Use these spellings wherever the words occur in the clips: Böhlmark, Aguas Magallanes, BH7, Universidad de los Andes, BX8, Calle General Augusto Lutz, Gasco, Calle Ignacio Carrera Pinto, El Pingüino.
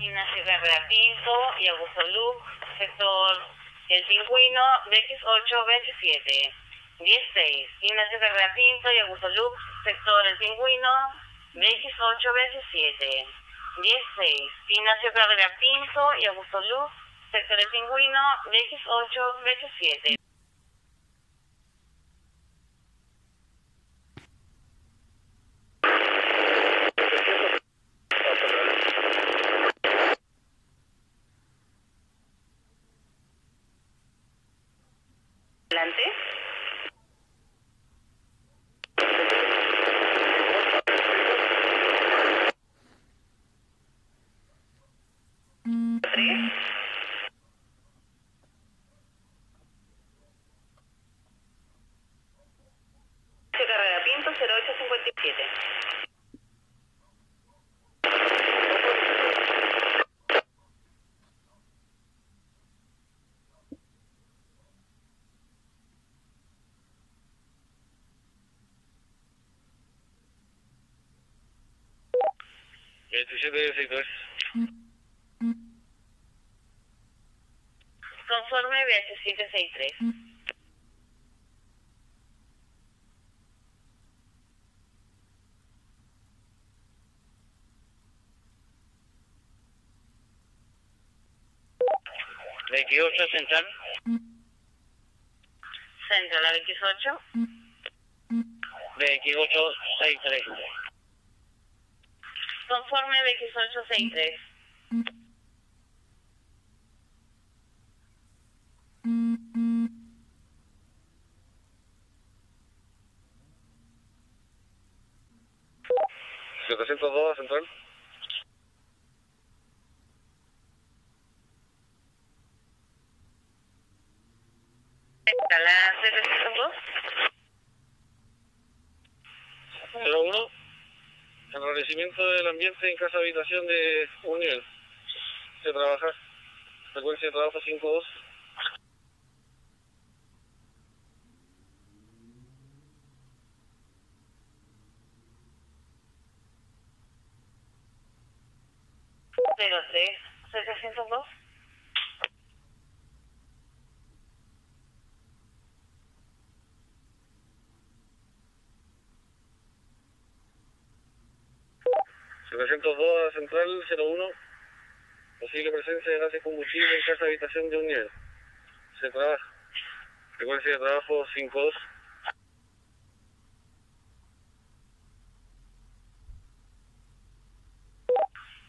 Ignacio Carrera Pinto y Augusto Lutz, sector El Pingüino, BX8, BH7. 16, Ignacio Carrera Pinto y Augusto Lutz, sector El Pingüino, BX8, BH7. 16, Ignacio Carrera Pinto y Augusto Lutz, sector El Pingüino, BX8, BH7. Adelante. Conforme BH763. BX8 central. Central a BX8. BX863. Conforme BX863. ¿702 central? ¿Escala 702? 01. Enrarecimiento del ambiente en casa habitación de un nivel. Se trabaja. Frecuencia de trabajo 52. Pero 702. A central 01. Posible presencia de gases combustibles en casa habitación de un nivel. Se trabaja. Frecuencia de trabajo 52.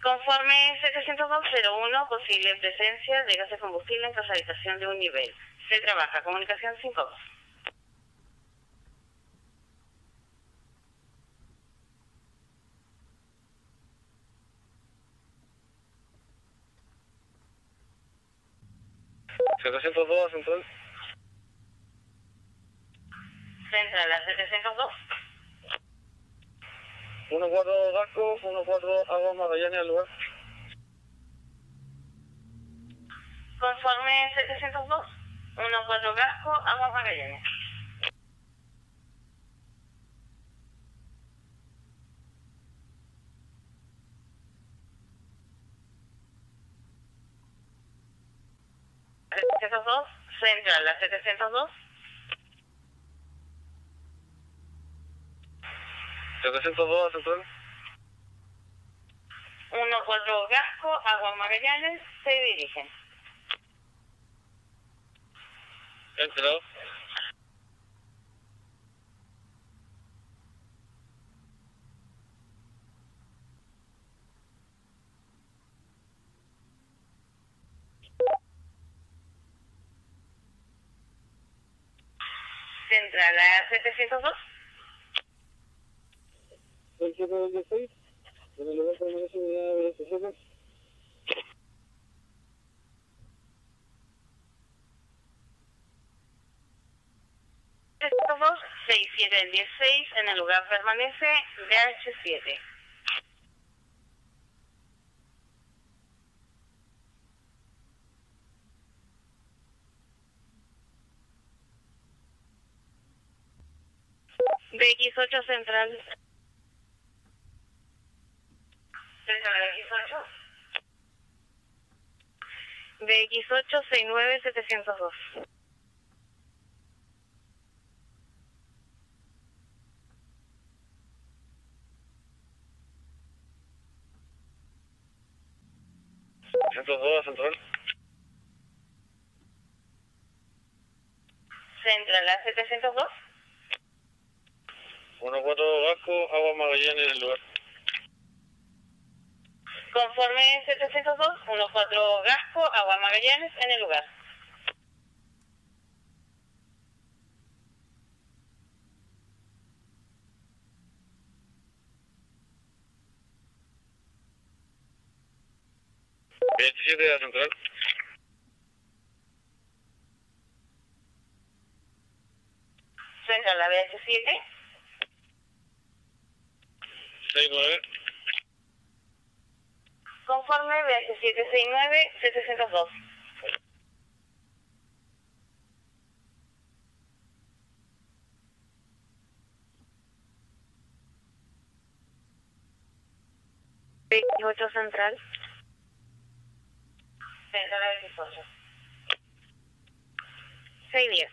Conforme 70201, posible presencia de gases combustibles en casa habitación de un nivel. Se trabaja. Comunicación 52. ¿702 central? Central a 702. 14 Gasco, 14 Aguas Magallanes al lugar. Conforme 702, 14 Gasco, Aguas Magallanes. Central a 702. 702 a central. 14 Gasco, Aguas Magallanes, se dirigen. Entrado. Central a 702. 2726, en el lugar permanece unidad de BH7. El 16, en el lugar permanece BH7. BX8 central. Central BX8. BX8 69702. Central. Central a 702. 14 Gasco, Aguas Magallanes en el lugar. Conforme 702, 14 Gasco, Aguas Magallanes en el lugar. BH7 a Central. Central a BH7. 69. Conforme BH7 69702. BX8 Central. Central a BX8. 610.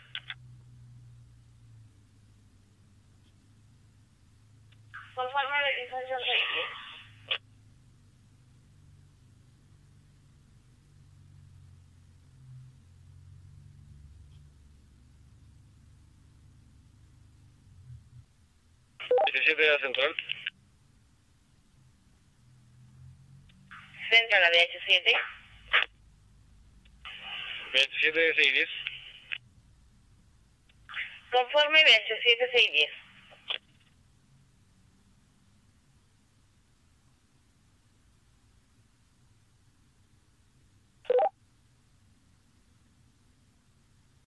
Conforme BX8 610. BH7 a Central. Central a BH7. 27 610. Conforme BH7 610.